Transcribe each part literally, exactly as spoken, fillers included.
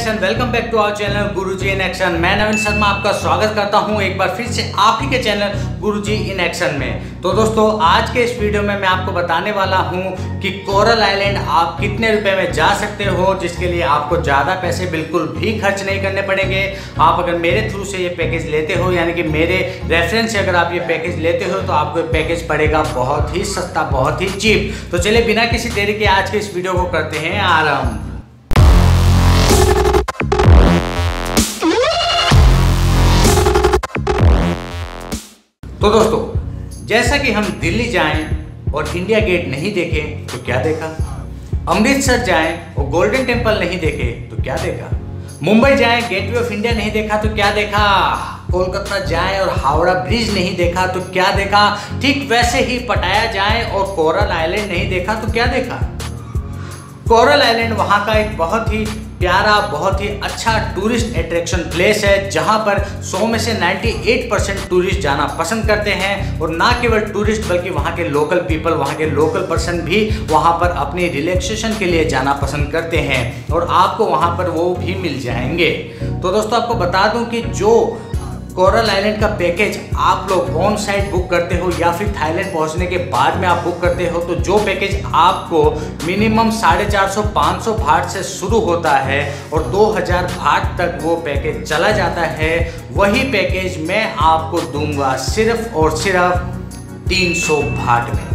Action, welcome back to our channel Guruji in action. मैं नवीन शर्मा आपका स्वागत करता हूं एक बार फिर से आप ही के चैनल गुरुजी इन एक्शन में। तो दोस्तों आज के इस वीडियो में मैं आपको बताने वाला हूं कि कोरल आइलैंड आप कितने रुपए में जा सकते हो, जिसके लिए आपको ज़्यादा पैसे बिल्कुल भी खर्च नहीं करने पड़ेंगे। आप अगर मेरे थ्रू से ये पैकेज लेते हो, यानी कि मेरे रेफरेंस से अगर आप ये पैकेज लेते हो तो आपको पैकेज पड़ेगा बहुत ही सस्ता, बहुत ही चीप। तो चलिए बिना किसी देरी के आज के इस वीडियो को करते हैं आरंभ। तो दोस्तों जैसा कि हम दिल्ली जाएं और इंडिया गेट नहीं देखें तो क्या देखा, अमृतसर जाएं और गोल्डन टेम्पल नहीं देखें तो क्या देखा, मुंबई जाएं गेटवे ऑफ इंडिया नहीं देखा तो क्या देखा, कोलकाता जाएं और हावड़ा ब्रिज नहीं देखा तो क्या देखा। ठीक वैसे ही पटाया जाएं और कोरल आइलैंड नहीं देखा तो क्या देखा। कोरल आइलैंड वहाँ का एक बहुत ही प्यारा, बहुत ही अच्छा टूरिस्ट अट्रैक्शन प्लेस है, जहाँ पर सौ में से अट्ठानवे परसेंट टूरिस्ट जाना पसंद करते हैं। और ना केवल टूरिस्ट बल्कि वहाँ के लोकल पीपल, वहाँ के लोकल पर्सन भी वहाँ पर अपनी रिलैक्सेशन के लिए जाना पसंद करते हैं और आपको वहाँ पर वो भी मिल जाएंगे। तो दोस्तों आपको बता दूँ कि जो कोरल आइलैंड का पैकेज आप लोग ऑन साइट बुक करते हो या फिर थाईलैंड पहुंचने के बाद में आप बुक करते हो, तो जो पैकेज आपको मिनिमम साढ़े चार सौ पाँच सौ भाट से शुरू होता है और दो हज़ार भाट तक वो पैकेज चला जाता है, वही पैकेज मैं आपको दूंगा सिर्फ और सिर्फ तीन सौ भाट में।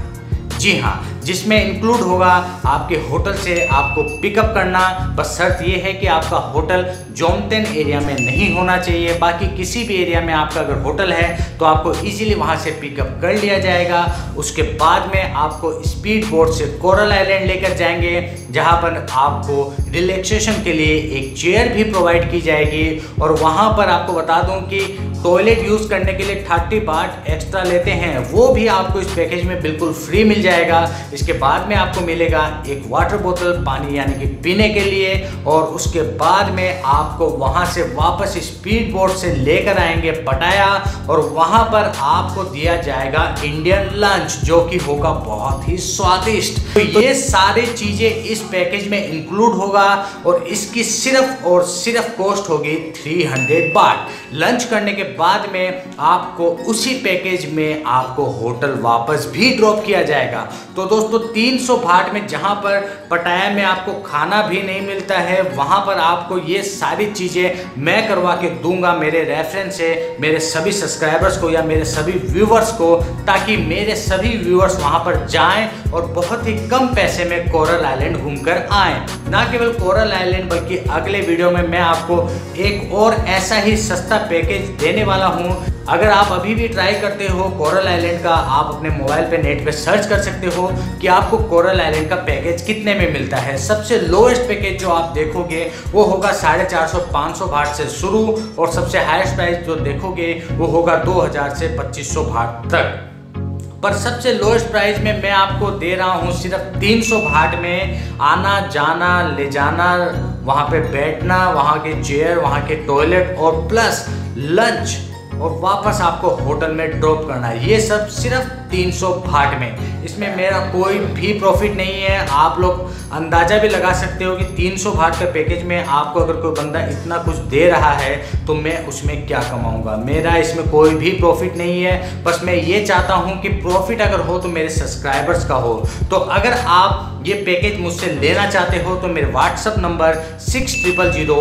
जी हाँ, जिसमें इंक्लूड होगा आपके होटल से आपको पिकअप करना। बस शर्त ये है कि आपका होटल जोमतेन एरिया में नहीं होना चाहिए, बाकी किसी भी एरिया में आपका अगर होटल है तो आपको इजीली वहाँ से पिकअप कर लिया जाएगा। उसके बाद में आपको स्पीड बोट से कोरल आइलैंड लेकर जाएंगे, जहाँ पर आपको रिलैक्सेशन के लिए एक चेयर भी प्रोवाइड की जाएगी। और वहाँ पर आपको बता दूँ कि टॉयलेट यूज़ करने के लिए थर्टी बाट एक्स्ट्रा लेते हैं, वो भी आपको इस पैकेज में बिल्कुल फ्री मिल जाएगा। इसके बाद में आपको मिलेगा एक वाटर बोतल, पानी यानी कि पीने के लिए। और उसके बाद में आपको वहां से वापस स्पीड बोट से लेकर आएंगे पटाया और वहां पर आपको दिया जाएगा इंडियन लंच, जो कि होगा बहुत ही स्वादिष्ट। तो ये सारी चीज़ें इस पैकेज में इंक्लूड होगा और इसकी सिर्फ और सिर्फ कॉस्ट होगी तीन सौ बाट। लंच करने के बाद में आपको उसी पैकेज में आपको होटल वापस भी ड्रॉप किया जाएगा। तो दोस्तों तो तीन सौ भाट में, जहाँ पर पटाया में आपको खाना भी नहीं मिलता है, वहाँ पर आपको ये सारी चीज़ें मैं करवा के दूंगा मेरे रेफरेंस से मेरे सभी सब्सक्राइबर्स को या मेरे सभी व्यूवर्स को, ताकि मेरे सभी व्यूवर्स वहाँ पर जाएं और बहुत ही कम पैसे में कोरल आइलैंड घूमकर आएं। ना केवल कोरल आइलैंड बल्कि अगले वीडियो में मैं आपको एक और ऐसा ही सस्ता पैकेज देने वाला हूँ। अगर आप अभी भी ट्राई करते हो कोरल आइलैंड का, आप अपने मोबाइल पे नेट पे सर्च कर सकते हो कि आपको कोरल आइलैंड का पैकेज कितने में मिलता है। सबसे लोएस्ट पैकेज जो आप देखोगे वो होगा साढ़े चार सौ पाँच सौ भाट से शुरू और सबसे हाईएस्ट प्राइस जो देखोगे वो होगा दो हज़ार से पच्चीस सौ भाट तक। पर सबसे लोएस्ट प्राइस में मैं आपको दे रहा हूँ सिर्फ तीन सौ भाट में आना जाना ले जाना, वहाँ पर बैठना, वहाँ के चेयर, वहाँ के टॉयलेट और प्लस लंच, और वापस आपको होटल में ड्रॉप करना। ये सब सिर्फ तीन सौ भाट में। इसमें मेरा कोई भी प्रॉफिट नहीं है। आप लोग अंदाज़ा भी लगा सकते हो कि तीन सौ भाट के पैकेज में आपको अगर कोई बंदा इतना कुछ दे रहा है तो मैं उसमें क्या कमाऊंगा। मेरा इसमें कोई भी प्रॉफिट नहीं है। बस मैं ये चाहता हूं कि प्रॉफिट अगर हो तो मेरे सब्सक्राइबर्स का हो। तो अगर आप ये पैकेज मुझसे लेना चाहते हो तो मेरे WhatsApp number six triple zero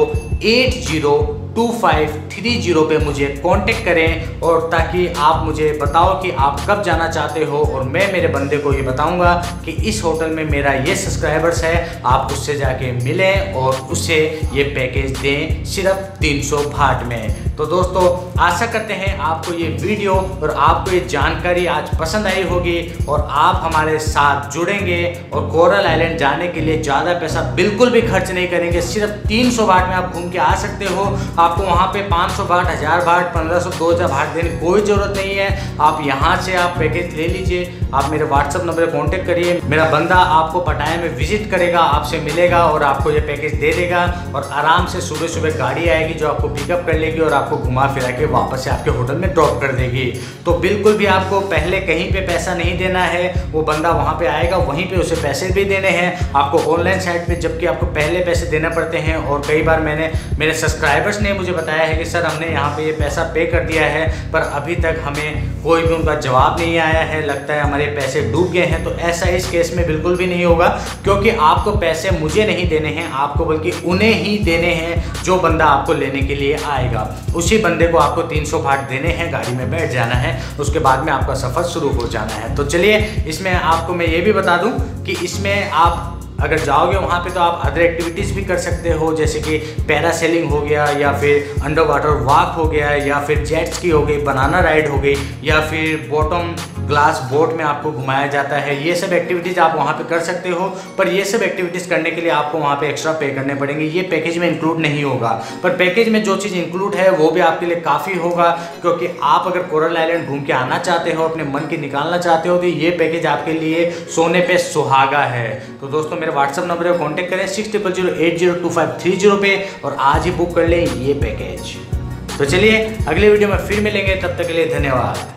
eight zero two five three zero पर मुझे कॉन्टेक्ट करें, और ताकि आप मुझे बताओ कि आप कब जाना चाहते हो और मैं मेरे बंदे को ये बताऊंगा कि इस होटल में मेरा ये सब्सक्राइबर्स है, आप उससे जाके मिलें और उसे ये पैकेज दें सिर्फ तीन सौ भाट में। तो दोस्तों आशा करते हैं आपको ये वीडियो और आपको ये जानकारी आज पसंद आई होगी और आप हमारे साथ जुड़ेंगे और कोरल आइलैंड जाने के लिए ज़्यादा पैसा बिल्कुल भी खर्च नहीं करेंगे। सिर्फ तीन सौ भाट में आप घूम के आ सकते हो। आपको वहाँ पे पाँच सौ भाट, हज़ार भाट, पंद्रह सौ, दो हज़ार भाट देने कोई ज़रूरत नहीं है। आप यहाँ से आप पैकेज ले लीजिए। आप मेरे व्हाट्सअप नंबर पर कॉन्टैक्ट करिए, मेरा बंदा आपको पटाया में विजिट करेगा, आपसे मिलेगा और आपको ये पैकेज दे देगा। और आराम से सुबह सुबह गाड़ी आएगी जो आपको पिकअप कर लेगी और आपको घुमा फिरा के वापस से आपके होटल में ड्रॉप कर देगी। तो बिल्कुल भी आपको पहले कहीं पे पैसा नहीं देना है, वो बंदा वहाँ पे आएगा वहीं पे उसे पैसे भी देने हैं आपको ऑनलाइन साइट पे, जबकि आपको पहले पैसे देने पड़ते हैं। और कई बार मैंने मेरे सब्सक्राइबर्स ने मुझे बताया है कि सर हमने यहाँ पे ये पैसा पे कर दिया है पर अभी तक हमें कोई भी उनका जवाब नहीं आया है, लगता है हमारे पैसे डूब गए हैं। तो ऐसा इस केस में बिल्कुल भी नहीं होगा, क्योंकि आपको पैसे मुझे नहीं देने हैं, आपको बल्कि उन्हें ही देने हैं जो बंदा आपको लेने के लिए आएगा। उसी बंदे को आपको तीन सौ बाट देने हैं, गाड़ी में बैठ जाना है, उसके बाद में आपका सफ़र शुरू हो जाना है। तो चलिए इसमें आपको मैं ये भी बता दूँ कि इसमें आप अगर जाओगे वहाँ पे तो आप अदर एक्टिविटीज़ भी कर सकते हो, जैसे कि पैरासेलिंग हो गया, या फिर अंडर वाटर वॉक हो गया, या फिर जेट्स की हो गई, बनाना राइड हो गई, या फिर बॉटम ग्लास बोट में आपको घुमाया जाता है। ये सब एक्टिविटीज़ आप वहाँ पे कर सकते हो, पर ये सब एक्टिविटीज़ करने के लिए आपको वहाँ पे एक्स्ट्रा पे करने पड़ेंगे, ये पैकेज में इंक्लूड नहीं होगा। पर पैकेज में जो चीज़ इंक्लूड है वो भी आपके लिए काफ़ी होगा, क्योंकि आप अगर कोरल आइलैंड घूम के आना चाहते हो, अपने मन की निकालना चाहते हो, तो ये पैकेज आपके लिए सोने पर सुहागा है। तो दोस्तों मेरे व्हाट्सअप नंबर पर कॉन्टैक्ट करें six triple zero eight zero two five three zero पे और आज ही बुक कर लें ये पैकेज। तो चलिए अगले वीडियो में फिर मिलेंगे, तब तक के लिए धन्यवाद।